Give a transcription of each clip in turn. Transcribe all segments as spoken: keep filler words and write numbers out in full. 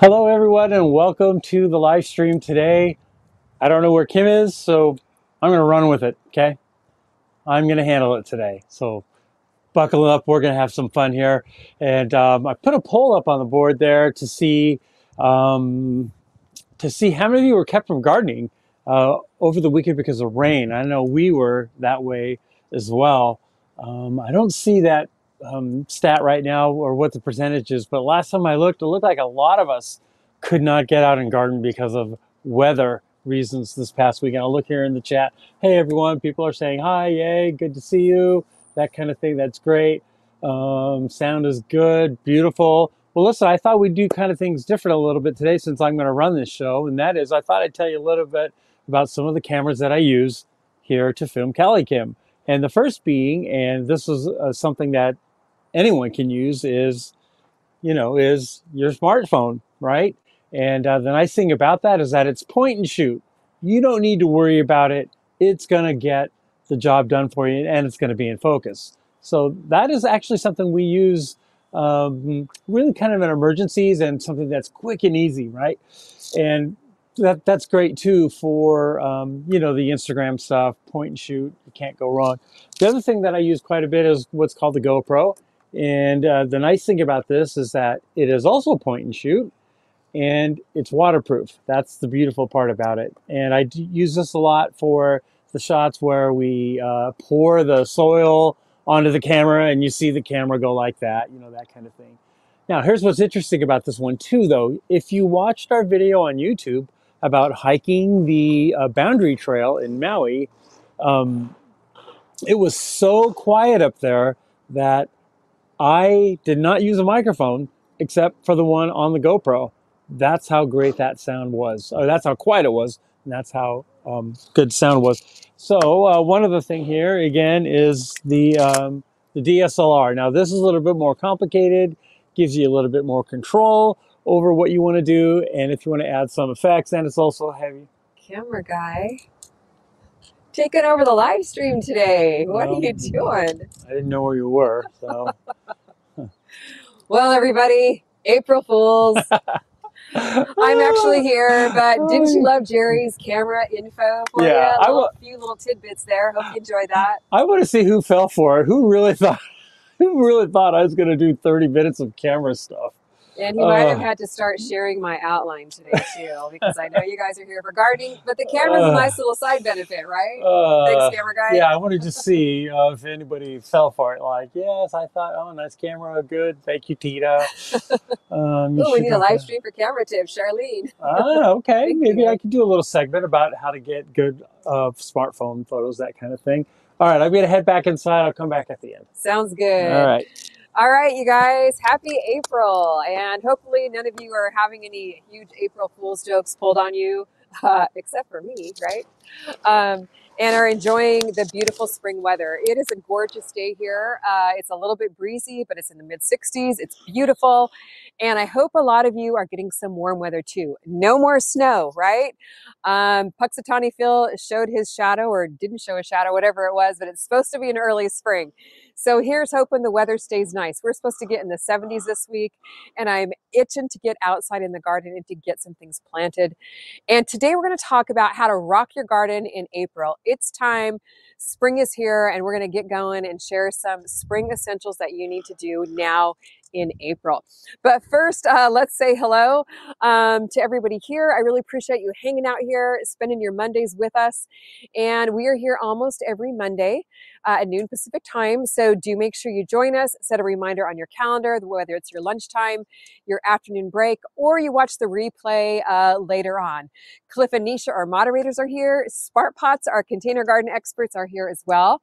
Hello everyone and welcome to the live stream today. I don't know where Kim is, so I'm gonna run with it, okay? I'm gonna handle it today. So buckle up, we're gonna have some fun here. And um, I put a poll up on the board there to see um, to see how many of you were kept from gardening uh, over the weekend because of rain. I know we were that way as well. Um, I don't see that Um, stat right now or what the percentage is, but last time I looked, it looked like a lot of us could not get out and garden because of weather reasons this past weekend. I'll look here in the chat. Hey everyone, people are saying hi, yay, good to see you, that kind of thing. That's great. Um, sound is good, beautiful. Well, listen, I thought we'd do kind of things different a little bit today since I'm going to run this show, and that is I thought I'd tell you a little bit about some of the cameras that I use here to film Cali Kim. And the first being, and this is uh, something that anyone can use, is, you know, is your smartphone, right? And uh, the nice thing about that is that it's point and shoot. You don't need to worry about it. It's going to get the job done for you, and it's going to be in focus. So that is actually something we use um, really kind of in emergencies, and something that's quick and easy, right? And that, that's great too for, um, you know, the Instagram stuff, point and shoot, you can't go wrong. The other thing that I use quite a bit is what's called the GoPro. And uh, the nice thing about this is that it is also point and shoot, and it's waterproof. That's the beautiful part about it. And I do use this a lot for the shots where we uh, pour the soil onto the camera and you see the camera go like that, you know, that kind of thing. Now, here's what's interesting about this one too, though. If you watched our video on YouTube about hiking the uh, Boundary Trail in Maui, um, it was so quiet up there that I did not use a microphone except for the one on the GoPro. That's how great that sound was. Or that's how quiet it was, and that's how um, good sound was. So uh, one other thing here, again, is the, um, the D S L R. Now this is a little bit more complicated, gives you a little bit more control over what you want to do, and if you want to add some effects, and it's also heavy. Camera guy taking over the live stream today. What um, are you doing? I didn't know where you were, so. Well, everybody, April Fools. I'm actually here, but didn't you love Jerry's camera info for yeah, you? A little, I few little tidbits there. Hope you enjoyed that. I want to see who fell for it. Who really thought, who really thought I was going to do thirty minutes of camera stuff? And he might have had to start sharing my outline today, too, because I know you guys are here for gardening, but the camera's a nice little side benefit, right? Uh, Thanks, camera guy. Yeah, I wanted to see uh, if anybody fell for it. Like, yes, I thought, oh, nice camera, good. Thank you, Tita. Um, oh, we need a live stream for camera tips, Charlene. Ah, okay. Maybe you. I could do a little segment about how to get good uh, smartphone photos, that kind of thing. All right, I'm going to head back inside. I'll come back at the end. Sounds good. All right. All right, you guys, happy April, and hopefully none of you are having any huge April Fool's jokes pulled on you, uh, except for me, right? Um, and are enjoying the beautiful spring weather. It is a gorgeous day here. Uh, it's a little bit breezy, but it's in the mid sixties. It's beautiful, and I hope a lot of you are getting some warm weather too. No more snow, right? Um, Puxatani Phil showed his shadow, or didn't show a shadow, whatever it was, but it's supposed to be an early spring. So here's hoping the weather stays nice. We're supposed to get in the seventies this week, and I'm itching to get outside in the garden and to get some things planted. And today we're going to talk about how to rock your garden in April. It's time. Spring is here, and we're going to get going and share some spring essentials that you need to do now in April. But first, uh, let's say hello um, to everybody here. I really appreciate you hanging out here, spending your Mondays with us. And we are here almost every Monday uh, at noon Pacific time. So do make sure you join us. Set a reminder on your calendar, whether it's your lunchtime, your afternoon break, or you watch the replay uh, later on. Cliff and Nisha, our moderators, are here. Smart Pots, our container garden experts, are here as well.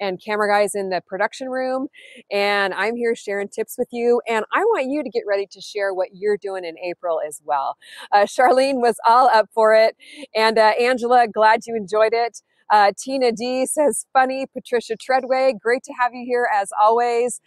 And camera guys in the production room. And I'm here sharing tips with you. And I want you to get ready to share what you're doing in April as well. Uh, Charlene was all up for it. And uh, Angela, glad you enjoyed it. Uh, Tina D says, funny. Patricia Treadway, great to have you here as always.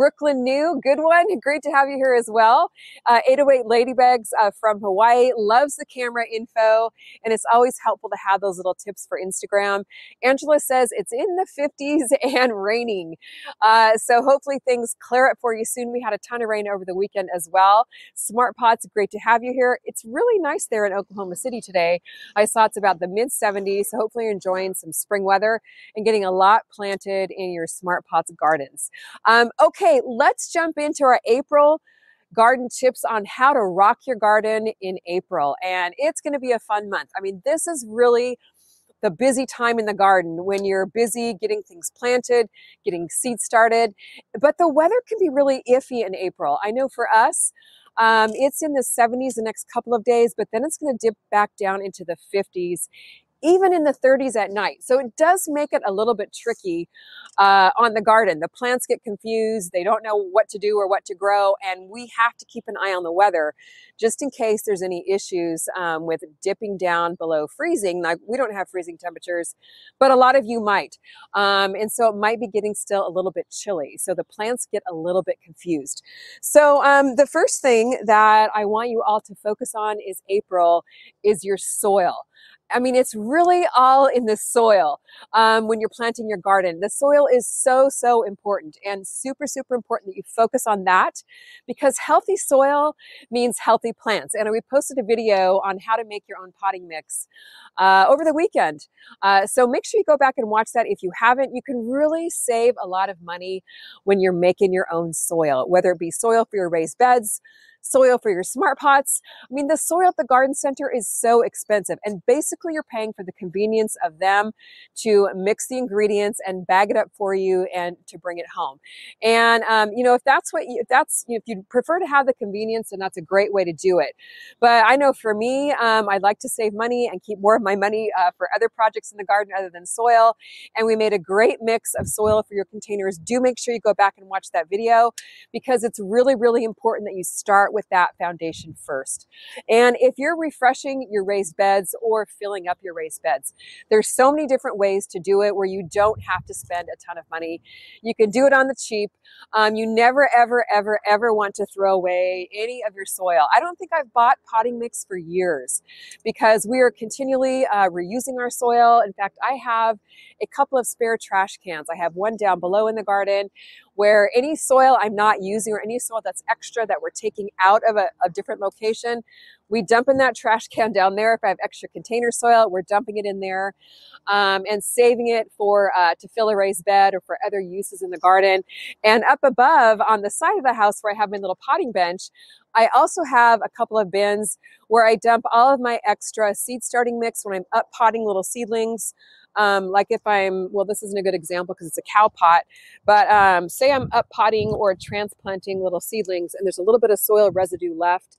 Brooklyn New, good one. Great to have you here as well. Uh, eight oh eight Ladybugs uh, from Hawaii loves the camera info, and it's always helpful to have those little tips for Instagram. Angela says it's in the fifties and raining. Uh, so hopefully things clear up for you soon. We had a ton of rain over the weekend as well. Smart Pots, great to have you here. It's really nice there in Oklahoma City today. I saw it's about the mid seventies, so hopefully you're enjoying some spring weather and getting a lot planted in your Smart Pots gardens. Um, okay, let's jump into our April garden tips on how to rock your garden in April. And it's gonna be a fun month. I mean, this is really the busy time in the garden when you're busy getting things planted, getting seeds started. But the weather can be really iffy in April. I know for us, um, it's in the seventies the next couple of days, but then it's gonna dip back down into the fifties, even in the thirties at night. So it does make it a little bit tricky uh, on the garden. The plants get confused. They don't know what to do or what to grow. And we have to keep an eye on the weather just in case there's any issues um, with dipping down below freezing. Like, we don't have freezing temperatures, but a lot of you might. Um, and so it might be getting still a little bit chilly. So the plants get a little bit confused. So um, the first thing that I want you all to focus on is April is your soil. I mean, it's really all in the soil um, when you're planting your garden. The soil is so, so important, and super, super important that you focus on that, because healthy soil means healthy plants. And we posted a video on how to make your own potting mix uh, over the weekend. Uh, so make sure you go back and watch that if you haven't. You can really save a lot of money when you're making your own soil, whether it be soil for your raised beds, soil for your Smart Pots. I mean, the soil at the garden center is so expensive, and basically you're paying for the convenience of them to mix the ingredients and bag it up for you and to bring it home. And um, you know, if that's what you, if that's if you prefer to have the convenience, then that's a great way to do it. But I know for me, um, I'd like to save money and keep more of my money uh, for other projects in the garden other than soil. And we made a great mix of soil for your containers. Do make sure you go back and watch that video, because it's really, really important that you start with that foundation first. And if you're refreshing your raised beds or filling up your raised beds, there's so many different ways to do it where you don't have to spend a ton of money. You can do it on the cheap. Um, you never, ever, ever, ever want to throw away any of your soil. I don't think I've bought potting mix for years, because we are continually uh, reusing our soil. In fact, I have a couple of spare trash cans. I have one down below in the garden where any soil I'm not using or any soil that's extra that we're taking out of a, a different location, we dump in that trash can down there. If I have extra container soil, we're dumping it in there um, and saving it for uh, to fill a raised bed or for other uses in the garden. And up above on the side of the house where I have my little potting bench, I also have a couple of bins where I dump all of my extra seed starting mix when I'm up potting little seedlings. Um, like if I'm, well, this isn't a good example because it's a cow pot, but um, say I'm up potting or transplanting little seedlings and there's a little bit of soil residue left,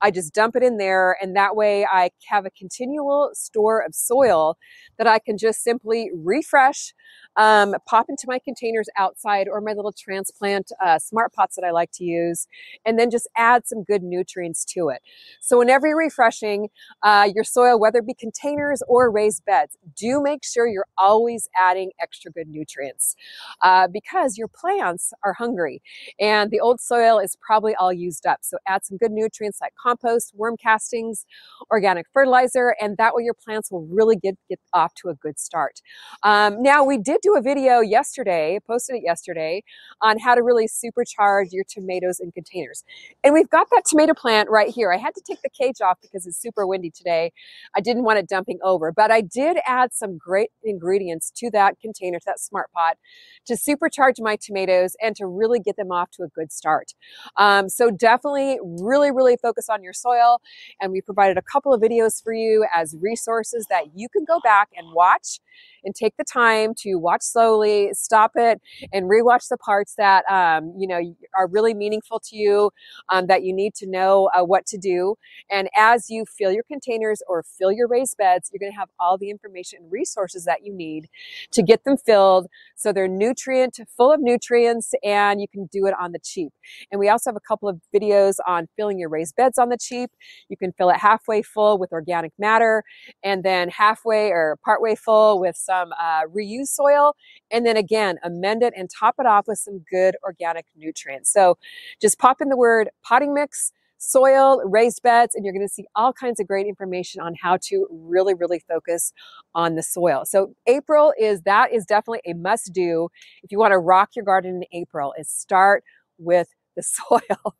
I just dump it in there, and that way I have a continual store of soil that I can just simply refresh, um, pop into my containers outside or my little transplant uh, Smart Pots that I like to use, and then just add some good nutrients to it. So whenever you're refreshing uh, your soil, whether it be containers or raised beds, do make sure you're always adding extra good nutrients uh, because your plants are hungry and the old soil is probably all used up. So add some good nutrients like compost, worm castings, organic fertilizer, and that way your plants will really get, get off to a good start. Um, now, we did do a video yesterday, posted it yesterday, on how to really supercharge your tomatoes in containers. And we've got that tomato plant right here. I had to take the cage off because it's super windy today. I didn't want it dumping over, but I did add some great ingredients to that container, to that Smart Pot, to supercharge my tomatoes and to really get them off to a good start. Um, so definitely really, really focus on your soil, and we provided a couple of videos for you as resources that you can go back and watch and take the time to watch slowly, stop it, and rewatch the parts that um, you know are really meaningful to you, um, that you need to know uh, what to do. And as you fill your containers or fill your raised beds, you're going to have all the information and resources that you need to get them filled so they're nutrient full of nutrients, and you can do it on the cheap. And we also have a couple of videos on filling your raised beds on the cheap. You can fill it halfway full with organic matter, and then halfway or partway full with with some uh, reused soil, and then again, amend it and top it off with some good organic nutrients. So just pop in the word potting mix, soil, raised beds, and you're going to see all kinds of great information on how to really, really focus on the soil. So April is, that is definitely a must do. If you want to rock your garden in April, is start with the soil.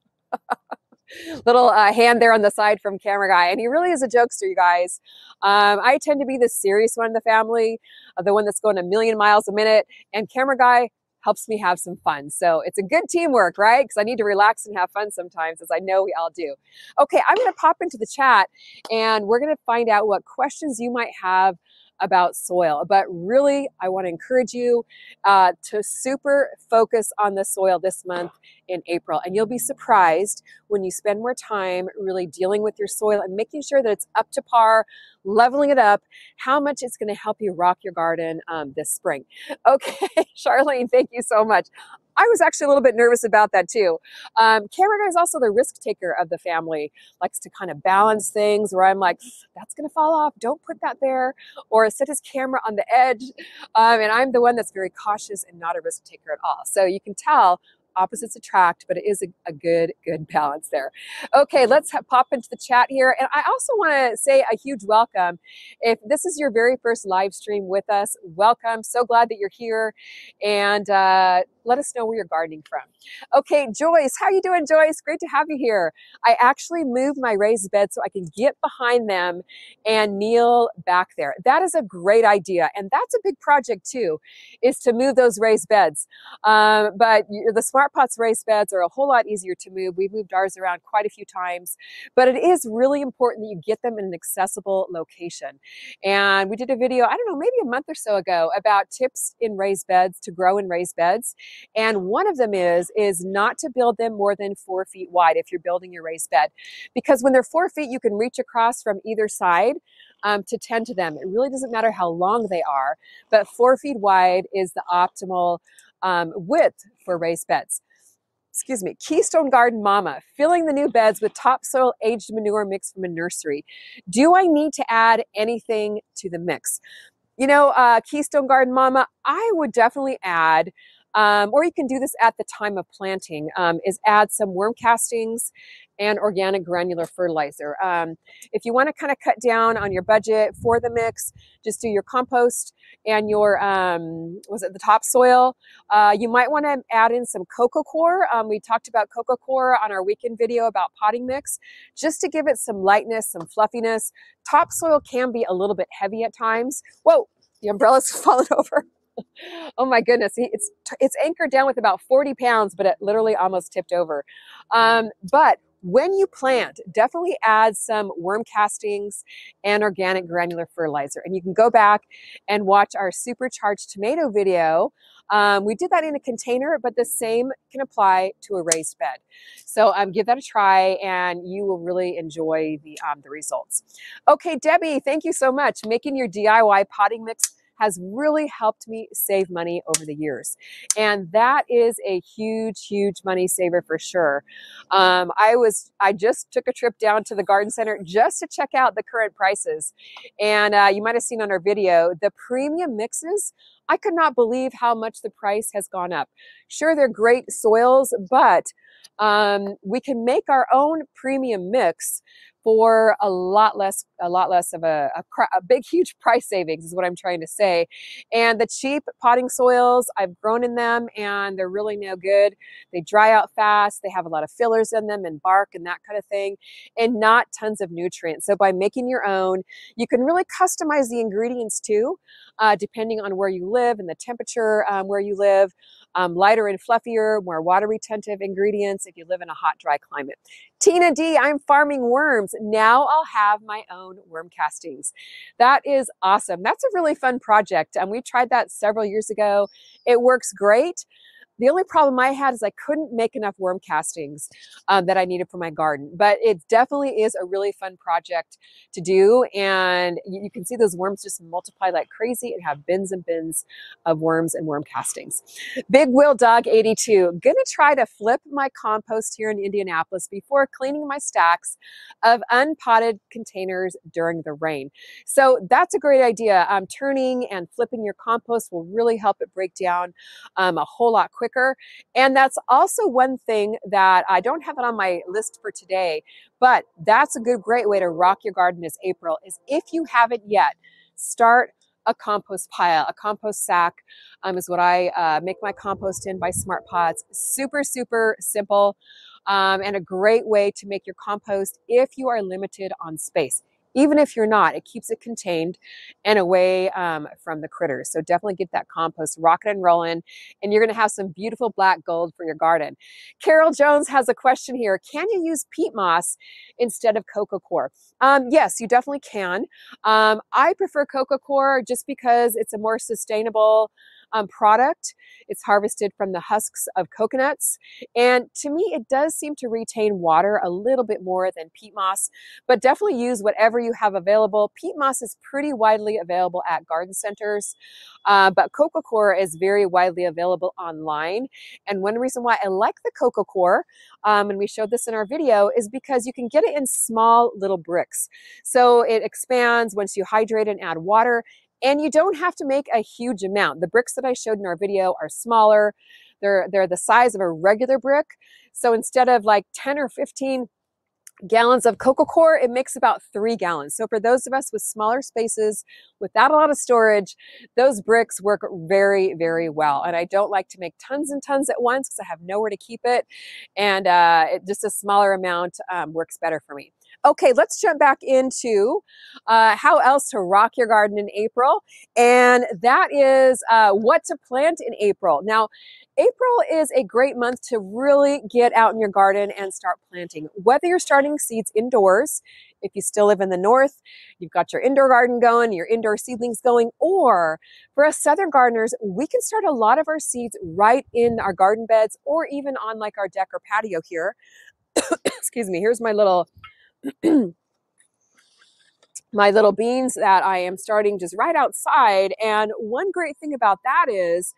Little uh, hand there on the side from camera guy. And he really is a jokester, you guys. Um, I tend to be the serious one in the family, uh, the one that's going a million miles a minute. And camera guy helps me have some fun. So it's a good teamwork, right? Because I need to relax and have fun sometimes, as I know we all do. Okay, I'm going to pop into the chat and we're going to find out what questions you might have about soil. But really, I want to encourage you uh, to super focus on the soil this month in April. And you'll be surprised when you spend more time really dealing with your soil and making sure that it's up to par, leveling it up, how much it's going to help you rock your garden um, this spring. Okay, Charlene, thank you so much. I was actually a little bit nervous about that too. Um, camera guy is also the risk taker of the family, likes to kind of balance things where I'm like, that's going to fall off, don't put that there, or set his camera on the edge. Um, and I'm the one that's very cautious and not a risk taker at all. So you can tell opposites attract, but it is a, a good, good balance there. Okay, let's have, pop into the chat here. And I also want to say a huge welcome. If this is your very first live stream with us, welcome. So glad that you're here. And uh, let us know where you're gardening from. Okay, Joyce, how you doing, Joyce? Great to have you here. I actually moved my raised bed so I can get behind them and kneel back there. That is a great idea. And that's a big project too, is to move those raised beds. Um, but the Smart Pots raised beds are a whole lot easier to move. We've moved ours around quite a few times, but it is really important that you get them in an accessible location. And we did a video, I don't know, maybe a month or so ago about tips in raised beds to grow in raised beds. And one of them is, is not to build them more than four feet wide if you're building your raised bed, because when they're four feet, you can reach across from either side Um, to tend to them. It really doesn't matter how long they are, but four feet wide is the optimal um, width for raised beds. Excuse me, Keystone Garden Mama, filling the new beds with topsoil aged manure mix from a nursery. Do I need to add anything to the mix? You know, uh, Keystone Garden Mama, I would definitely add, um, or you can do this at the time of planting, um, is add some worm castings and organic granular fertilizer. Um, if you want to kind of cut down on your budget for the mix, just do your compost and your, um, was it the topsoil? Uh, you might want to add in some coco coir. Um, we talked about coco coir on our weekend video about potting mix, just to give it some lightness, some fluffiness. Topsoil can be a little bit heavy at times. Whoa, the umbrella's fallen over. Oh my goodness, it's, it's anchored down with about forty pounds, but it literally almost tipped over. Um, but when you plant, definitely add some worm castings and organic granular fertilizer. And you can go back and watch our supercharged tomato video. Um, we did that in a container, but the same can apply to a raised bed. So um, give that a try and you will really enjoy the, um, the results. Okay, Debbie, thank you so much. Making your D I Y potting mix has really helped me save money over the years. And that is a huge, huge money saver for sure. Um, I was, I just took a trip down to the garden center just to check out the current prices. And uh, you might've seen on our video, the premium mixes, I could not believe how much the price has gone up. Sure, they're great soils, but um, we can make our own premium mix for a lot less, a lot less of a, a, a big, huge price savings is what I'm trying to say. And the cheap potting soils, I've grown in them and they're really no good. They dry out fast. They have a lot of fillers in them and bark and that kind of thing, and not tons of nutrients. So by making your own, you can really customize the ingredients too, uh, depending on where you live and the temperature um, where you live. Um, lighter and fluffier, more water retentive ingredients if you live in a hot, dry climate. Tina D, I'm farming worms. Now I'll have my own worm castings. That is awesome. That's a really fun project. And um, we tried that several years ago. It works great. The only problem I had is I couldn't make enough worm castings um, that I needed for my garden, but it definitely is a really fun project to do. And you, you can see those worms just multiply like crazy and have bins and bins of worms and worm castings. Big Wheel Dog eighty-two, gonna try to flip my compost here in Indianapolis before cleaning my stacks of unpotted containers during the rain. So that's a great idea. Um, turning and flipping your compost will really help it break down um, a whole lot quicker. And that's also one thing that I don't have it on my list for today, but that's a good, great way to rock your garden this April is if you haven't yet, start a compost pile, a compost sack um, is what I uh, make my compost in by Smart Pots. Super, super simple um, and a great way to make your compost if you are limited on space. Even if you're not, it keeps it contained and away um, from the critters. So definitely get that compost rocking and rolling, and you're going to have some beautiful black gold for your garden. Carol Jones has a question here. Can you use peat moss instead of coco coir? Um, yes, you definitely can. Um, I prefer coco coir just because it's a more sustainable Um, product. It's harvested from the husks of coconuts, and to me it does seem to retain water a little bit more than peat moss, but definitely use whatever you have available. Peat moss is pretty widely available at garden centers, uh, but coco coir is very widely available online. And one reason why I like the coco coir, um, and we showed this in our video, is because you can get it in small little bricks, so it expands once you hydrate and add water. And you don't have to make a huge amount. The bricks that I showed in our video are smaller. They're, they're the size of a regular brick. So instead of like ten or fifteen gallons of coco coir, it makes about three gallons. So for those of us with smaller spaces, without a lot of storage, those bricks work very, very well. And I don't like to make tons and tons at once because I have nowhere to keep it. And uh, it, just a smaller amount um, works better for me. Okay, let's jump back into uh, how else to rock your garden in April. And that is uh, what to plant in April. Now, April is a great month to really get out in your garden and start planting. Whether you're starting seeds indoors, if you still live in the north, you've got your indoor garden going, your indoor seedlings going, or for us southern gardeners, we can start a lot of our seeds right in our garden beds or even on like our deck or patio here. Excuse me, here's my little... my little beans that I am starting just right outside. And one great thing about that is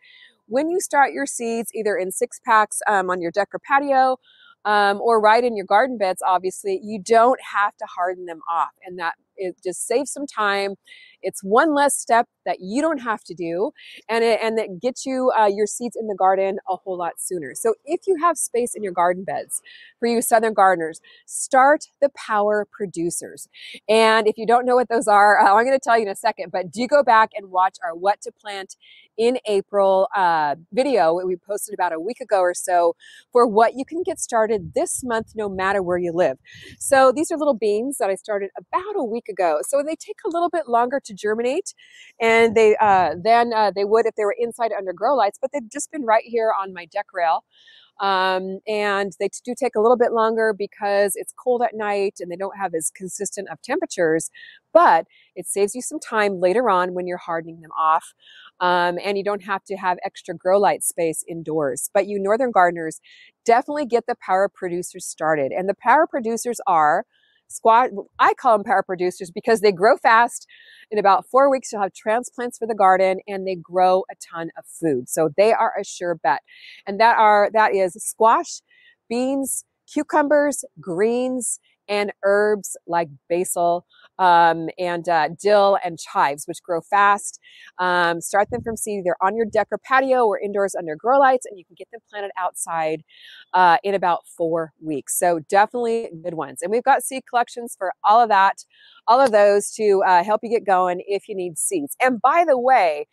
when you start your seeds either in six packs um, on your deck or patio um, or right in your garden beds, obviously you don't have to harden them off, and that it just saves some time. It's one less step that you don't have to do, and it, and that gets you uh, your seeds in the garden a whole lot sooner. So if you have space in your garden beds, for you southern gardeners, start the power producers. And if you don't know what those are, uh, I'm going to tell you in a second, but do go back and watch our What to Plant in April uh, video that we posted about a week ago or so for what you can get started this month no matter where you live. So these are little beans that I started about a week ago. So they take a little bit longer to germinate, and they uh, then uh, they would if they were inside under grow lights, but they've just been right here on my deck rail. Um, and they do take a little bit longer because it's cold at night and they don't have as consistent of temperatures, but it saves you some time later on when you're hardening them off. Um, and you don't have to have extra grow light space indoors. But you northern gardeners, definitely get the power producers started. And the power producers are squash. I call them power producers because they grow fast. In about four weeks, you'll have transplants for the garden, and they grow a ton of food. So they are a sure bet. And that are that is squash, beans, cucumbers, greens, and herbs like basil um, and uh, dill and chives, which grow fast. Um, start them from seed either on your deck or patio or indoors under grow lights, and you can get them planted outside uh, in about four weeks. So definitely good ones. And we've got seed collections for all of that, all of those to uh, help you get going if you need seeds. And by the way,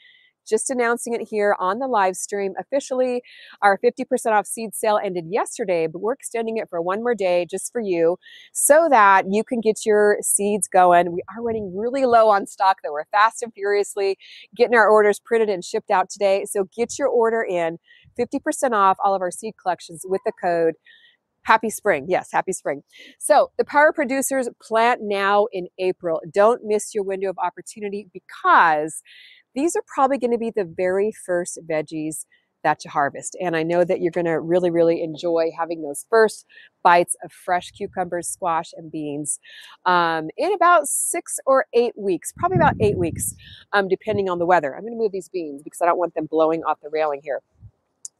just announcing it here on the live stream officially, our fifty percent off seed sale ended yesterday, but we're extending it for one more day just for you so that you can get your seeds going. We are running really low on stock, though. We're fast and furiously getting our orders printed and shipped out today. So get your order in, fifty percent off all of our seed collections with the code Happy Spring. Yes, Happy Spring. So the power producers, plant now in April. Don't miss your window of opportunity because these are probably going to be the very first veggies that you harvest. And I know that you're going to really, really enjoy having those first bites of fresh cucumbers, squash, and beans um, in about six or eight weeks, probably about eight weeks, um, depending on the weather. I'm going to move these beans because I don't want them blowing off the railing here.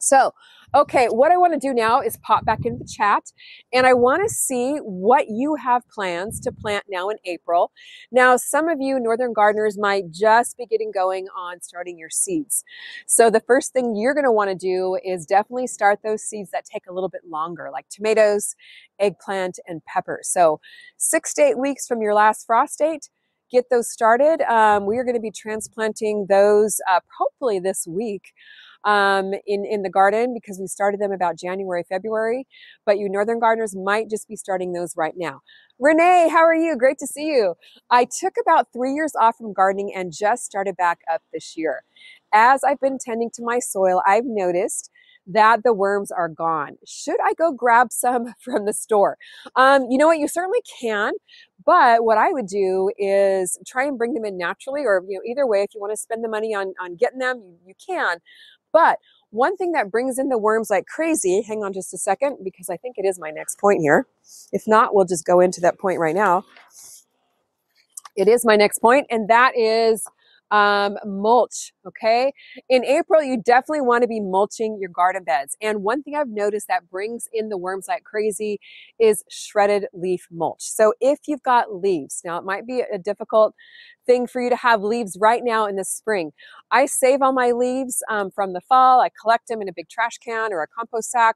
So, okay, what I want to do now is pop back into the chat, and I want to see what you have plans to plant now in April. Now, some of you northern gardeners might just be getting going on starting your seeds. So the first thing you're going to want to do is definitely start those seeds that take a little bit longer, like tomatoes, eggplant, and pepper. So six to eight weeks from your last frost date, get those started. Um, we are going to be transplanting those uh, hopefully this week. Um, in, in the garden, because we started them about January, February, but you northern gardeners might just be starting those right now. Renee, how are you? Great to see you. I took about three years off from gardening and just started back up this year. As I've been tending to my soil, I've noticed that the worms are gone. Should I go grab some from the store? Um, you know what, you certainly can, but what I would do is try and bring them in naturally, or you know, either way, if you want to spend the money on, on getting them, you, you can. But one thing that brings in the worms like crazy, hang on just a second, because I think it is my next point here. If not, we'll just go into that point right now. It is my next point, and that is um, mulch, okay? In April, you definitely want to be mulching your garden beds. And one thing I've noticed that brings in the worms like crazy is shredded leaf mulch. So if you've got leaves, now it might be a difficult thing for you to have leaves right now in the spring. I save all my leaves um, from the fall. I collect them in a big trash can or a compost sack,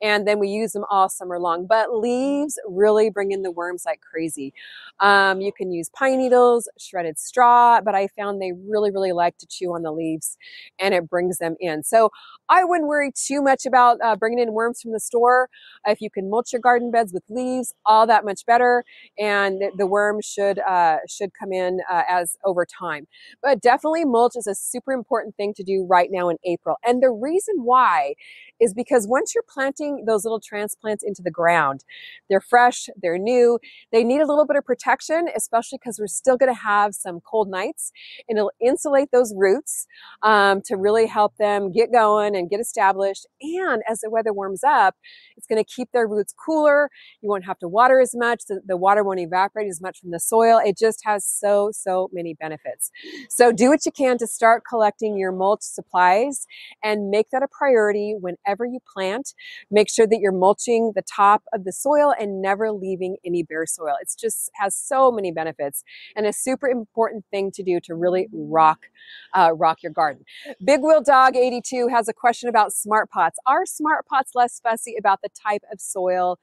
and then we use them all summer long. But leaves really bring in the worms like crazy. Um, you can use pine needles, shredded straw, but I found they really, really like to chew on the leaves, and it brings them in. So I wouldn't worry too much about uh, bringing in worms from the store. If you can mulch your garden beds with leaves, all that much better, and the worm should, uh, should come in uh, as over time. But definitely mulch is a super important thing to do right now in April. And the reason why is because once you're planting those little transplants into the ground, they're fresh, they're new, they need a little bit of protection, especially because we're still going to have some cold nights, and it'll insulate those roots um, to really help them get going and get established. And as the weather warms up, it's going to keep their roots cooler. You won't have to water as much. The, the water won't evaporate as much from the soil. It just has so, so many benefits. So do what you can to start collecting your mulch supplies and make that a priority whenever you plant. Make sure that you're mulching the top of the soil and never leaving any bare soil. It just has so many benefits and a super important thing to do to really rock, uh, rock your garden. Big Wheel Dog eighty-two has a question about Smart Pots. Are Smart Pots less fussy about the type of soil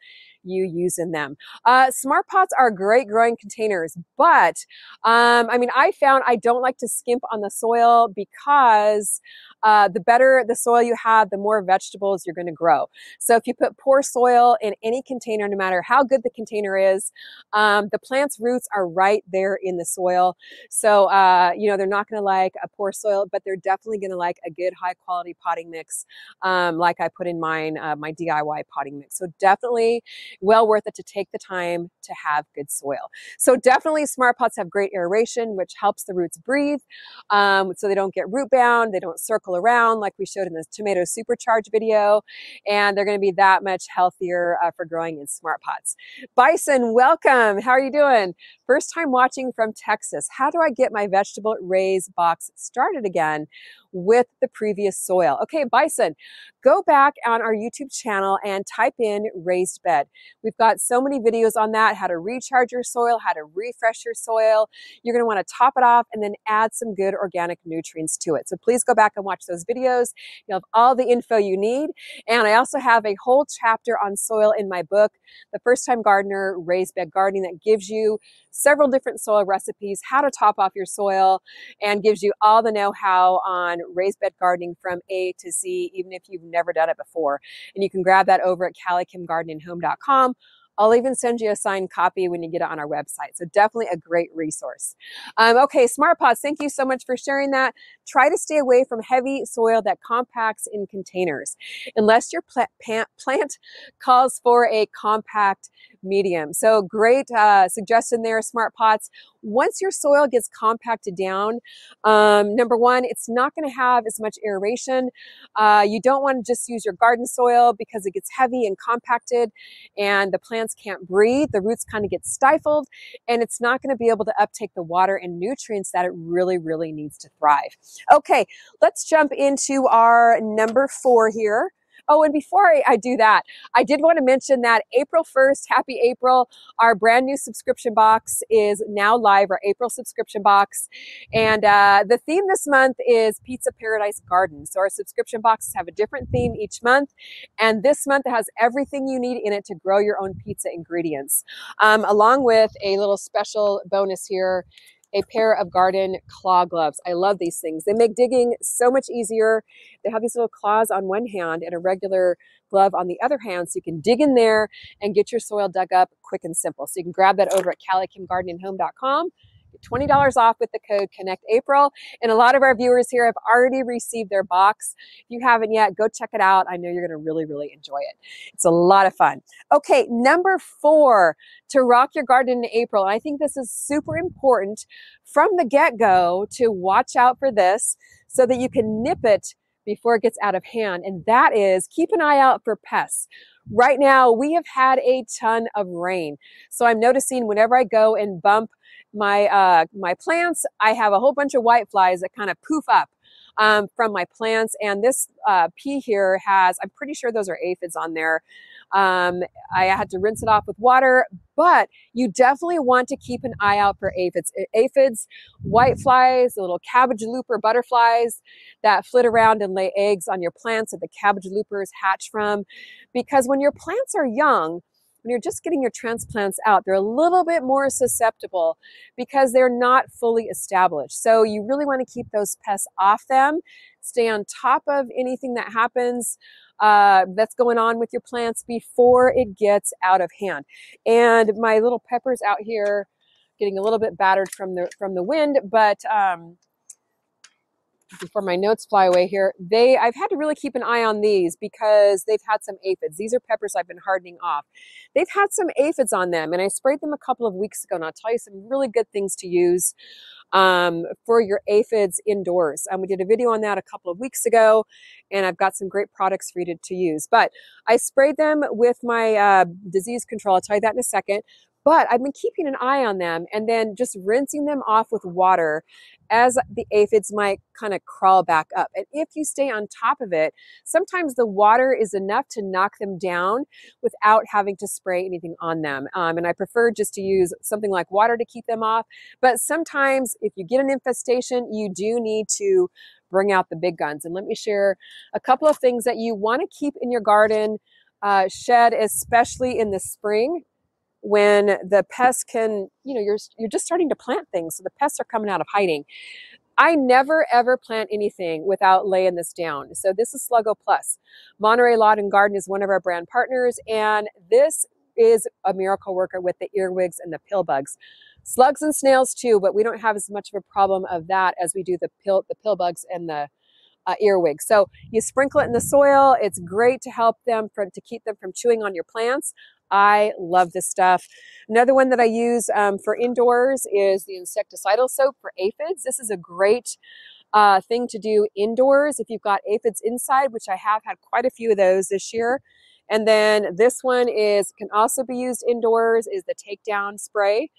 you use in them? Uh, Smart Pots are great growing containers, but um, I mean, I found I don't like to skimp on the soil because uh, the better the soil you have, the more vegetables you're going to grow. So if you put poor soil in any container, no matter how good the container is, um, the plant's roots are right there in the soil. So, uh, you know, they're not going to like a poor soil, but they're definitely going to like a good high quality potting mix um, like I put in mine, uh, my D I Y potting mix. So definitely well worth it to take the time to have good soil. So definitely Smart Pots have great aeration, which helps the roots breathe, um, so they don't get root bound, they don't circle around like we showed in the tomato supercharge video, and they're going to be that much healthier uh, for growing in Smart Pots. Bison, welcome. How are you doing? First time watching from Texas. How do I get my vegetable raise box started again with the previous soil? Okay, Bison, go back on our YouTube channel and type in raised bed. We've got so many videos on that, how to recharge your soil, how to refresh your soil. You're going to want to top it off and then add some good organic nutrients to it. So please go back and watch those videos. You'll have all the info you need. And I also have a whole chapter on soil in my book, The First Time Gardener, Raised Bed Gardening, that gives you several different soil recipes, how to top off your soil, and gives you all the know-how on raised bed gardening from A to Z, even if you've never done it before. And you can grab that over at Cali Kim Garden and Home dot com I'll even send you a signed copy when you get it on our website. So definitely a great resource. Um, okay, Smart Pots, thank you so much for sharing that. Try to stay away from heavy soil that compacts in containers, unless your plant plant calls for a compact medium. So great uh, suggestion there, Smart Pots. Once your soil gets compacted down, um, number one, it's not going to have as much aeration. Uh, you don't want to just use your garden soil because it gets heavy and compacted and the plants can't breathe. The roots kind of get stifled and it's not going to be able to uptake the water and nutrients that it really, really needs to thrive. Okay, let's jump into our number four here. Oh, and before I, I do that, I did want to mention that April first, happy April, our brand new subscription box is now live, our April subscription box. And uh, the theme this month is Pizza Paradise Garden. So our subscription boxes have a different theme each month. And this month it has everything you need in it to grow your own pizza ingredients, um, along with a little special bonus here. A pair of garden claw gloves. I love these things. They make digging so much easier. They have these little claws on one hand and a regular glove on the other hand, so you can dig in there and get your soil dug up quick and simple. So you can grab that over at Cali Kim Garden and Home dot com. twenty dollars off with the code CONNECTAPRIL. And a lot of our viewers here have already received their box. If you haven't yet, go check it out. I know you're going to really, really enjoy it. It's a lot of fun. Okay, number four, to rock your garden in April. I think this is super important from the get-go to watch out for this so that you can nip it before it gets out of hand. And that is keep an eye out for pests. Right now, we have had a ton of rain. So I'm noticing whenever I go and bump my uh, my plants, I have a whole bunch of whiteflies that kind of poof up um, from my plants. And this uh, pea here has, I'm pretty sure those are aphids on there. Um, I had to rinse it off with water, but you definitely want to keep an eye out for aphids. Aphids, whiteflies, the little cabbage looper butterflies that flit around and lay eggs on your plants that the cabbage loopers hatch from. Because when your plants are young, when you're just getting your transplants out, they're a little bit more susceptible because they're not fully established. So you really want to keep those pests off them. Stay on top of anything that happens uh, that's going on with your plants before it gets out of hand. And my little peppers out here getting a little bit battered from the from the wind, but um, before my notes fly away here, they I've had to really keep an eye on these because they've had some aphids. These are peppers I've been hardening off. They've had some aphids on them, and I sprayed them a couple of weeks ago, and I'll tell you some really good things to use um, for your aphids indoors. And um, we did a video on that a couple of weeks ago, and I've got some great products for you to, to use. But I sprayed them with my uh, disease control. I'll tell you that in a second. But I've been keeping an eye on them and then just rinsing them off with water as the aphids might kind of crawl back up. And if you stay on top of it, sometimes the water is enough to knock them down without having to spray anything on them. Um, and I prefer just to use something like water to keep them off. But sometimes if you get an infestation, you do need to bring out the big guns. And let me share a couple of things that you want to keep in your garden uh, shed, especially in the spring, when the pests can, you know, you're, you're just starting to plant things. So the pests are coming out of hiding. I never, ever plant anything without laying this down. So this is Sluggo Plus. Monterey Lawn and Garden is one of our brand partners. And this is a miracle worker with the earwigs and the pill bugs. Slugs and snails too, but we don't have as much of a problem of that as we do the pill, the pill bugs and the Uh, earwig. So you sprinkle it in the soil. It's great to help them from, to keep them from chewing on your plants. I love this stuff. Another one that I use um, for indoors is the insecticidal soap for aphids. This is a great uh, thing to do indoors if you've got aphids inside, which I have had quite a few of those this year. And then this one is can also be used indoors, is the takedown spray.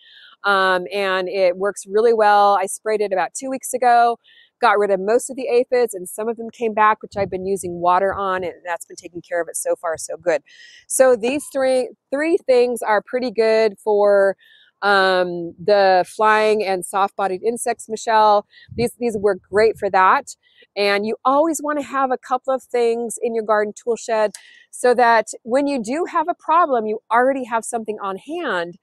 Um, and it works really well. I sprayed it about two weeks ago. Got rid of most of the aphids and some of them came back, which I've been using water on, and that's been taking care of it so far, so good. So these three three things are pretty good for um, the flying and soft-bodied insects, Michelle. These, these work great for that. And you always want to have a couple of things in your garden tool shed so that when you do have a problem, you already have something on hand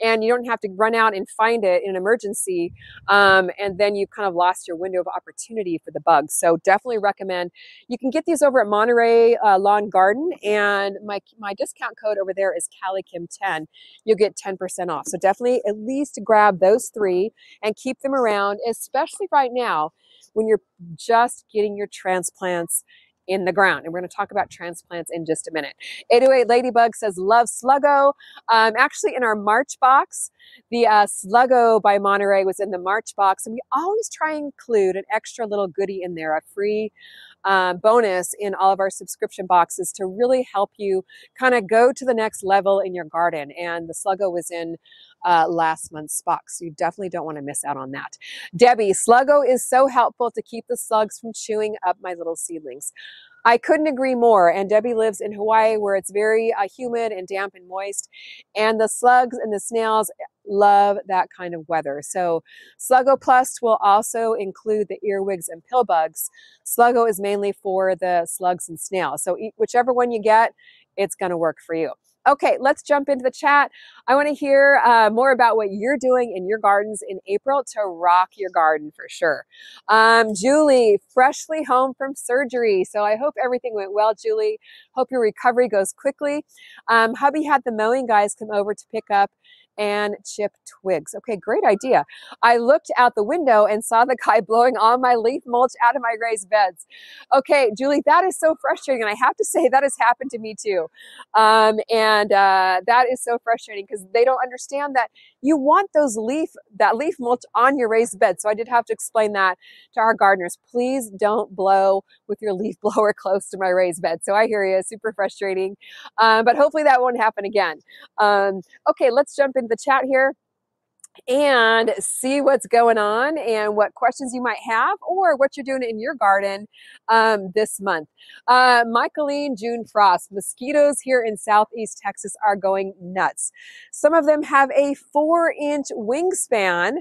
and you don't have to run out and find it in an emergency. Um, and then you've kind of lost your window of opportunity for the bugs. So definitely recommend, you can get these over at Monterey uh, Lawn Garden, and my, my discount code over there is Cali Kim ten. You'll get ten percent off. So definitely at least grab those three and keep them around, especially right now when you're just getting your transplants in the ground. And we're going to talk about transplants in just a minute. eight oh eight Ladybug says, love Sluggo. Um, actually in our March box, the uh, Sluggo by Monterey was in the March box. And we always try and include an extra little goodie in there, a free uh, bonus in all of our subscription boxes to really help you kind of go to the next level in your garden. And the Sluggo was in uh, last month's box. So you definitely don't want to miss out on that. Debbie, Sluggo is so helpful to keep the slugs from chewing up my little seedlings. I couldn't agree more. And Debbie lives in Hawaii, where it's very uh, humid and damp and moist. And the slugs and the snails love that kind of weather. So Sluggo Plus will also include the earwigs and pill bugs. Sluggo is mainly for the slugs and snails. So whichever one you get, it's going to work for you. Okay, let's jump into the chat. I want to hear uh, more about what you're doing in your gardens in April to rock your garden for sure. Um, Julie, freshly home from surgery. So I hope everything went well, Julie. Hope your recovery goes quickly. Um, hubby had the mowing guys come over to pick up and chip twigs. Okay, great idea. I looked out the window and saw the guy blowing all my leaf mulch out of my raised beds. Okay, Julie, that is so frustrating. And I have to say that has happened to me too. Um, and uh, that is so frustrating because they don't understand that you want those leaf, that leaf mulch on your raised bed. So I did have to explain that to our gardeners. Please don't blow with your leaf blower close to my raised bed. So I hear you, super frustrating. Um, but hopefully that won't happen again. Um, okay, let's jump into the chat here and see what's going on and what questions you might have or what you're doing in your garden um, this month. Uh, Michaeline June Frost, mosquitoes here in Southeast Texas are going nuts. Some of them have a four inch wingspan.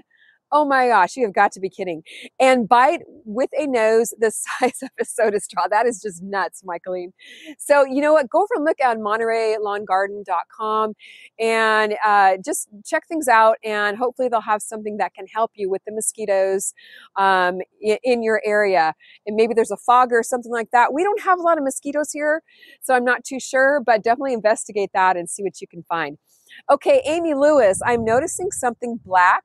Oh my gosh, you have got to be kidding. And bite with a nose the size of a soda straw. That is just nuts, Michaeline. So you know what? Go over and look at Monterey Lawn Garden dot com and uh, just check things out. And hopefully they'll have something that can help you with the mosquitoes um, in, in your area. And maybe there's a fog or something like that. We don't have a lot of mosquitoes here, so I'm not too sure, but definitely investigate that and see what you can find. Okay, Amy Lewis, I'm noticing something black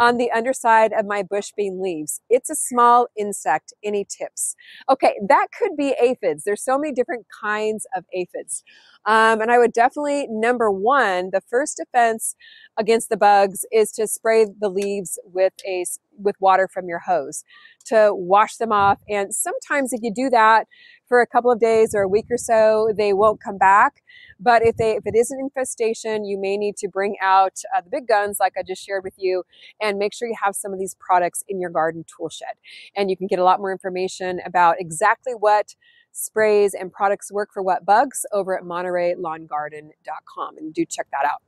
on the underside of my bush bean leaves. It's a small insect. Any tips? Okay, that could be aphids. There's so many different kinds of aphids. Um, and I would definitely, number one, the first defense against the bugs is to spray the leaves with a with water from your hose to wash them off. And sometimes if you do that for a couple of days or a week or so, they won't come back. But if they if it is an infestation, you may need to bring out uh, the big guns like I just shared with you, and make sure you have some of these products in your garden tool shed. And you can get a lot more information about exactly what sprays and products work for what bugs over at Monterey Lawn Garden dot com, and do check that out.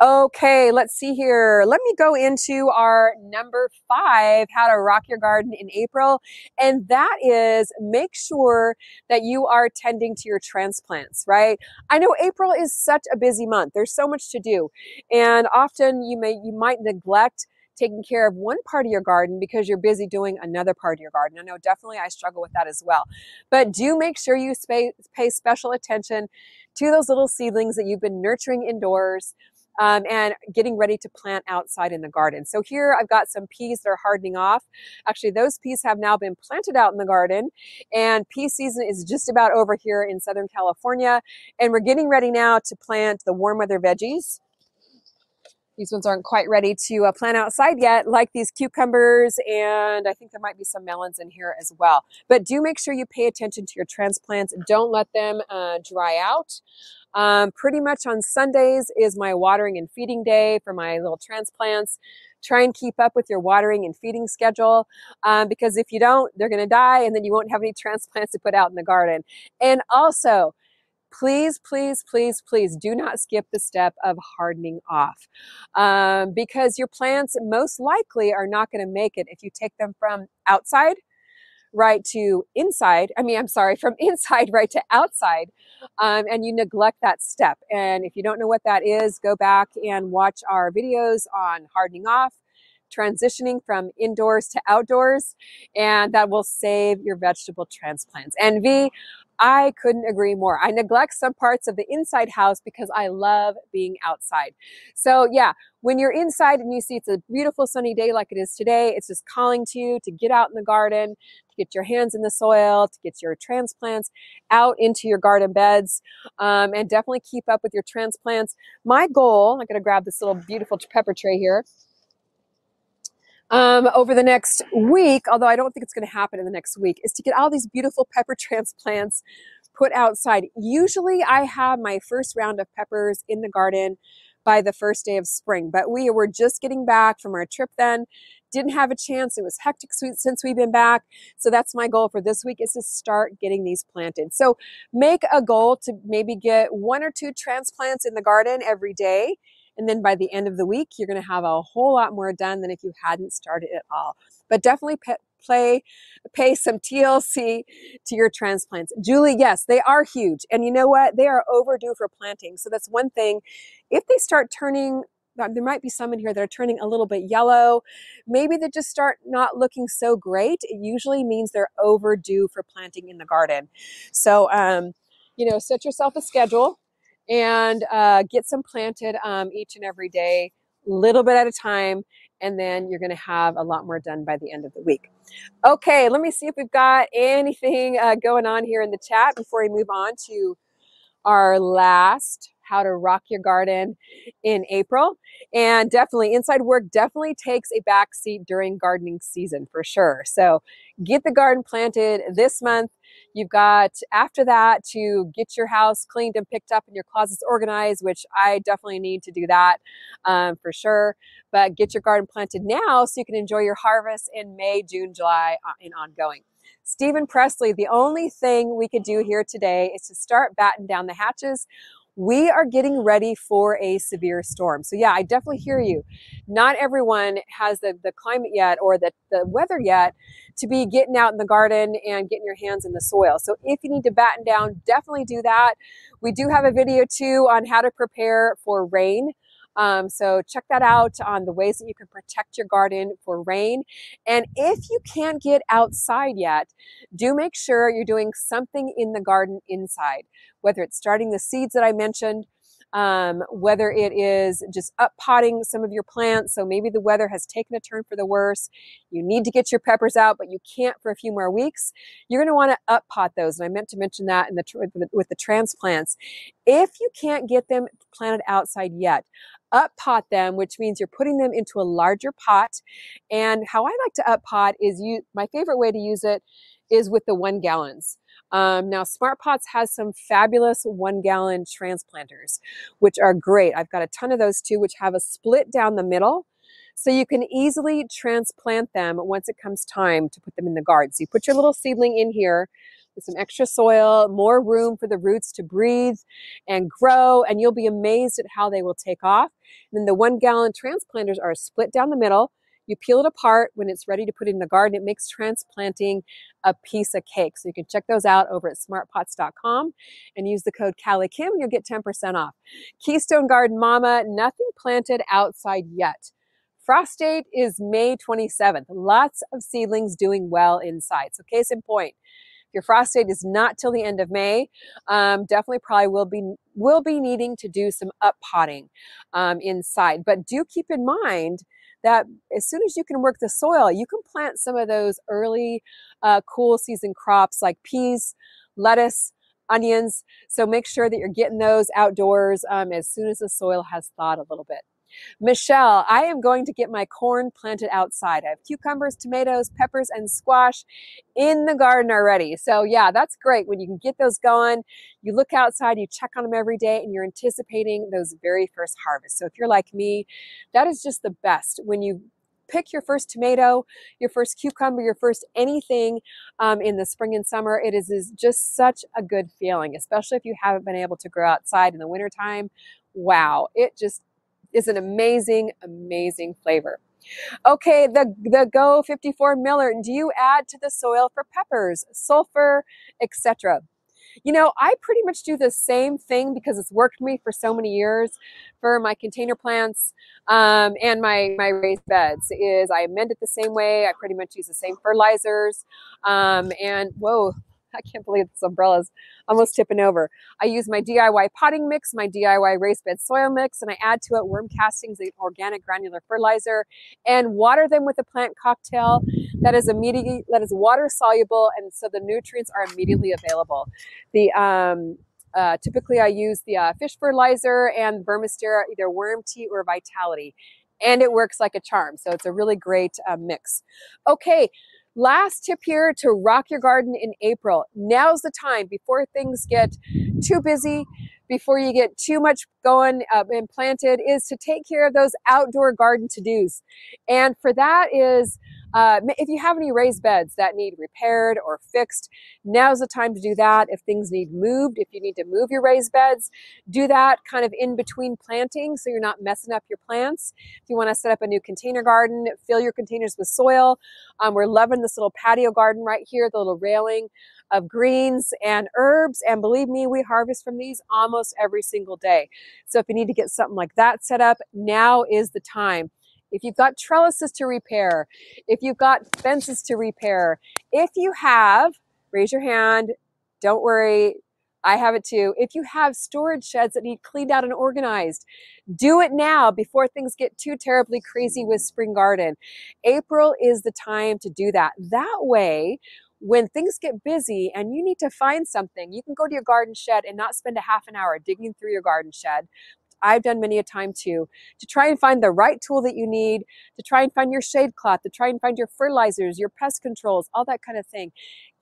Okay, let's see here. Let me go into our number five, how to rock your garden in April. And that is make sure that you are tending to your transplants, right? I know April is such a busy month. There's so much to do. And often you may, you might neglect taking care of one part of your garden because you're busy doing another part of your garden. I know definitely I struggle with that as well. But do make sure you pay, pay special attention to those little seedlings that you've been nurturing indoors um, and getting ready to plant outside in the garden. So here I've got some peas that are hardening off. Actually, those peas have now been planted out in the garden, and pea season is just about over here in Southern California. And we're getting ready now to plant the warm weather veggies. These ones aren't quite ready to uh, plant outside yet, like these cucumbers, and I think there might be some melons in here as well. But do make sure you pay attention to your transplants. Don't let them uh, dry out. Um, pretty much on Sundays is my watering and feeding day for my little transplants. Try and keep up with your watering and feeding schedule um, because if you don't, they're going to die, and then you won't have any transplants to put out in the garden. And also, please, please, please, please do not skip the step of hardening off um, because your plants most likely are not going to make it if you take them from outside right to inside, I mean, I'm sorry, from inside right to outside, um, and you neglect that step. And if you don't know what that is, go back and watch our videos on hardening off, transitioning from indoors to outdoors, and that will save your vegetable transplants. And V, I couldn't agree more. I neglect some parts of the inside house because I love being outside. So yeah, when you're inside and you see it's a beautiful sunny day like it is today, it's just calling to you to get out in the garden, to get your hands in the soil, to get your transplants out into your garden beds, um, and definitely keep up with your transplants. My goal, I'm gonna grab this little beautiful pepper tray here, Um, over the next week, although I don't think it's going to happen in the next week, is to get all these beautiful pepper transplants put outside. Usually I have my first round of peppers in the garden by the first day of spring, but we were just getting back from our trip then. Didn't have a chance. It was hectic since we've been back. So that's my goal for this week, is to start getting these planted. So make a goal to maybe get one or two transplants in the garden every day. And then by the end of the week, you're going to have a whole lot more done than if you hadn't started at all. But definitely pe play, pay some T L C to your transplants. Julie, yes, they are huge. And you know what? They are overdue for planting. So that's one thing. If they start turning, there might be some in here that are turning a little bit yellow. Maybe they just start not looking so great. It usually means they're overdue for planting in the garden. So, um, you know, set yourself a schedule and uh, get some planted um, each and every day, little bit at a time, and then you're gonna have a lot more done by the end of the week. Okay, let me see if we've got anything uh, going on here in the chat before we move on to our last how to rock your garden in April. And definitely inside work definitely takes a backseat during gardening season for sure. So get the garden planted this month. You've got after that to get your house cleaned and picked up and your closets organized, which I definitely need to do that um, for sure. But get your garden planted now so you can enjoy your harvest in May, June, July, and ongoing. Stephen Presley, the only thing we could do here today is to start batting down the hatches. We are getting ready for a severe storm. So yeah, I definitely hear you. Not everyone has the, the climate yet or the, the weather yet to be getting out in the garden and getting your hands in the soil. So if you need to batten down, definitely do that. We do have a video too on how to prepare for rain. Um, so check that out on the ways that you can protect your garden for rain. And if you can't get outside yet, do make sure you're doing something in the garden inside, whether it's starting the seeds that I mentioned, um, whether it is just up potting some of your plants. So maybe the weather has taken a turn for the worse. You need to get your peppers out, but you can't for a few more weeks. You're going to want to up pot those. And I meant to mention that in the, with the transplants. If you can't get them planted outside yet, up pot them, which means you're putting them into a larger pot. And how I like to up pot is you, my favorite way to use it is with the one gallons. Um, now Smart Pots has some fabulous one gallon transplanters, which are great. I've got a ton of those too, which have a split down the middle. So you can easily transplant them once it comes time to put them in the garden. So you put your little seedling in here with some extra soil, more room for the roots to breathe and grow, and you'll be amazed at how they will take off. And then the one gallon transplanters are split down the middle. You peel it apart when it's ready to put in the garden. It makes transplanting a piece of cake. So you can check those out over at smart pots dot com and use the code Cali Kim. You'll get ten percent off. Keystone Garden Mama, nothing planted outside yet. Frost date is May twenty-seventh. Lots of seedlings doing well inside. So case in point, if your frost date is not till the end of May, um, definitely probably will be will be needing to do some up potting um, inside. But do keep in mind that as soon as you can work the soil, you can plant some of those early uh, cool season crops like peas, lettuce, onions. So make sure that you're getting those outdoors um, as soon as the soil has thawed a little bit. Michelle, I am going to get my corn planted outside. I have cucumbers, tomatoes, peppers, and squash in the garden already. So yeah, that's great when you can get those going. You look outside, you check on them every day, and you're anticipating those very first harvests. So if you're like me, that is just the best when you pick your first tomato, your first cucumber, your first anything um, in the spring and summer. It is, is just such a good feeling, especially if you haven't been able to grow outside in the wintertime. Wow, it just is an amazing, amazing flavor. Okay, the, the Go fifty-four Miller, do you add to the soil for peppers, sulfur, et cetera? You know, I pretty much do the same thing because it's worked for me for so many years for my container plants um, and my, my raised beds is I amend it the same way. I pretty much use the same fertilizers um, and whoa, I can't believe this umbrella's almost tipping over. I use my D I Y potting mix, my D I Y raised bed soil mix, and I add to it worm castings and organic granular fertilizer and water them with a plant cocktail that is immediately, that is water soluble, and so the nutrients are immediately available. The um, uh, typically I use the uh, fish fertilizer and Vermisterra, either worm tea or vitality, and it works like a charm. So it's a really great uh, mix. Okay. Last tip here to rock your garden in April. Now's the time before things get too busy, before you get too much going uh, and planted, is to take care of those outdoor garden to-dos. And for that is, uh, if you have any raised beds that need repaired or fixed, now's the time to do that. If things need moved, if you need to move your raised beds, do that kind of in between planting so you're not messing up your plants. If you want to set up a new container garden, fill your containers with soil. Um, we're loving this little patio garden right here, the little railing of greens and herbs, and believe me, we harvest from these almost every single day. So if you need to get something like that set up, now is the time. If you've got trellises to repair, if you've got fences to repair, if you have, raise your hand, don't worry, I have it too. If you have storage sheds that need cleaned out and organized, do it now before things get too terribly crazy with spring garden. April is the time to do that. That way, when things get busy and you need to find something, you can go to your garden shed and not spend a half an hour digging through your garden shed. I've done many a time too, to try and find the right tool that you need, to try and find your shade cloth, to try and find your fertilizers, your pest controls, all that kind of thing.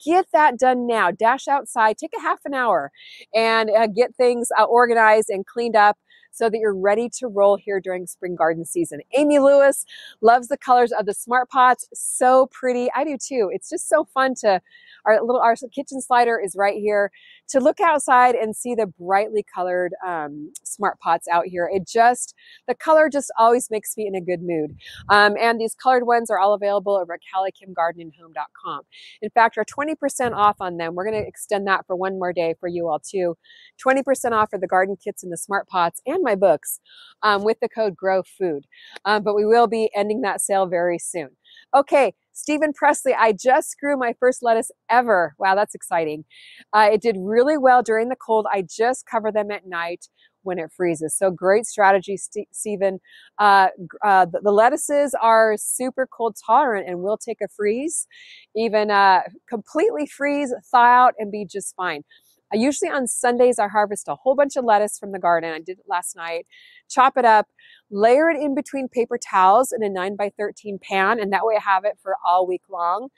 Get that done now. Dash outside, take a half an hour and uh, get things uh, organized and cleaned up so that you're ready to roll here during spring garden season. Amy Lewis loves the colors of the Smart Pots. So pretty. I do too. It's just so fun to, our little our kitchen slider is right here, to look outside and see the brightly colored um, Smart Pots out here. It just, the color just always makes me in a good mood. Um, and these colored ones are all available over at Cali Kim Garden and Home dot com. In fact, we're twenty percent off on them. We're going to extend that for one more day for you all too. twenty percent off for the garden kits and the Smart Pots and my books um, with the code GROWFOOD. Um, but we will be ending that sale very soon. Okay, Stephen Presley, I just grew my first lettuce ever. Wow, that's exciting. Uh, it did really well during the cold. I just cover them at night when it freezes. So great strategy, St- Stephen. Uh, uh, the, the lettuces are super cold tolerant and will take a freeze, even uh, completely freeze, thaw out, and be just fine. I usually on Sundays, I harvest a whole bunch of lettuce from the garden. I did it last night, chop it up, layer it in between paper towels in a nine by thirteen pan. And that way I have it for all week long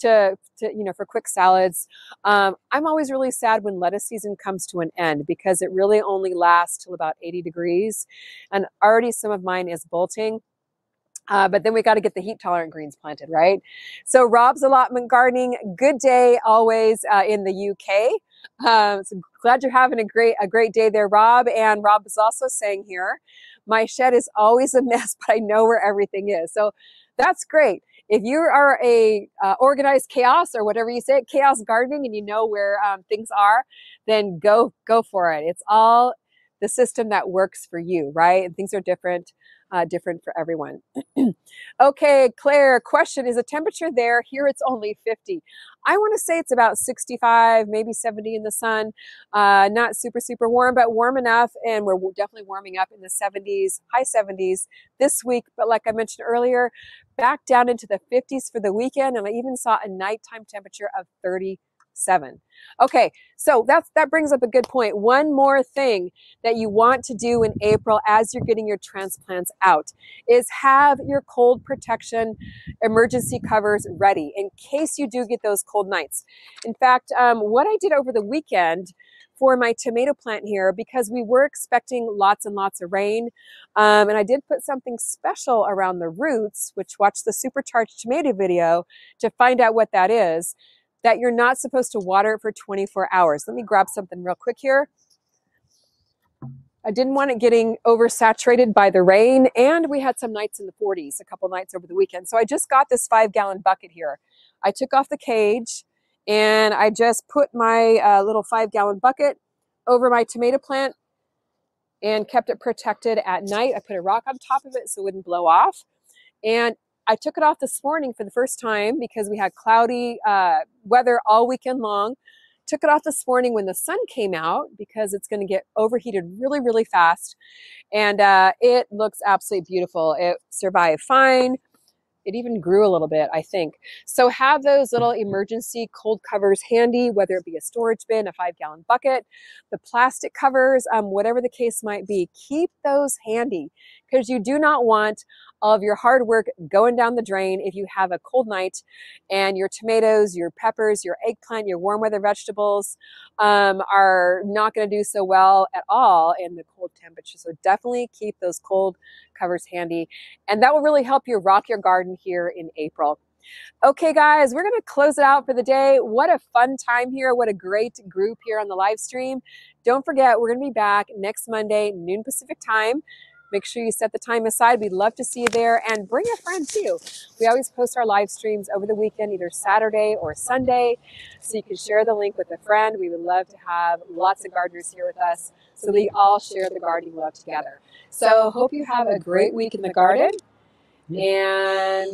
to, to you know, for quick salads. Um, I'm always really sad when lettuce season comes to an end because it really only lasts till about eighty degrees. And already some of mine is bolting. Uh, but then we got to get the heat tolerant greens planted, right? So Rob's Allotment Gardening, good day always uh, in the U K. Um, so glad you're having a great, a great day there, Rob. And Rob is also saying here, my shed is always a mess, but I know where everything is. So that's great. If you are a uh, organized chaos or whatever you say, chaos gardening, and you know where um, things are, then go, go for it. It's all the system that works for you, right? And things are different. Uh, different for everyone. Okay, Claire, question, is the temperature there? Here it's only fifty. I want to say it's about sixty-five, maybe seventy in the sun. Uh, not super, super warm, but warm enough. And we're definitely warming up in the seventies, high seventies this week. But like I mentioned earlier, back down into the fifties for the weekend. And I even saw a nighttime temperature of thirty-seven. Okay, so that's, that brings up a good point. One more thing that you want to do in April as you're getting your transplants out is have your cold protection emergency covers ready in case you do get those cold nights. In fact, um, what I did over the weekend for my tomato plant here, because we were expecting lots and lots of rain, um, and I did put something special around the roots, which watch the supercharged tomato video to find out what that is, that you're not supposed to water it for twenty-four hours. Let me grab something real quick here. I didn't want it getting oversaturated by the rain, and we had some nights in the forties, a couple nights over the weekend. So I just got this five gallon bucket here. I took off the cage and I just put my uh, little five gallon bucket over my tomato plant and kept it protected at night. I put a rock on top of it so it wouldn't blow off. And I took it off this morning for the first time because we had cloudy uh, weather all weekend long. Took it off this morning when the sun came out because it's going to get overheated really, really fast. And uh, it looks absolutely beautiful. It survived fine. It even grew a little bit, I think. So have those little emergency cold covers handy, whether it be a storage bin, a five gallon bucket, the plastic covers, um, whatever the case might be, keep those handy because you do not want all of your hard work going down the drain if you have a cold night and your tomatoes, your peppers, your eggplant, your warm weather vegetables um, are not gonna do so well at all in the cold temperature. So definitely keep those cold covers handy. And that will really help you rock your garden here in April. Okay guys, we're gonna close it out for the day. What a fun time here. What a great group here on the live stream. Don't forget, we're gonna be back next Monday, noon Pacific time. Make sure you set the time aside. We'd love to see you there, and bring a friend too. We always post our live streams over the weekend, either Saturday or Sunday. So you can share the link with a friend. We would love to have lots of gardeners here with us so we all share the gardening love together. So hope you have a great week in the garden, and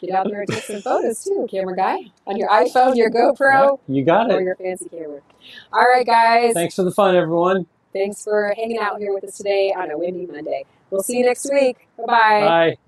get out there and take some photos too, camera guy. On your iPhone, your GoPro. You got it. Or your fancy camera. All right, guys. Thanks for the fun, everyone. Thanks for hanging out here with us today on a windy Monday. We'll see you next week. Bye-bye. Bye.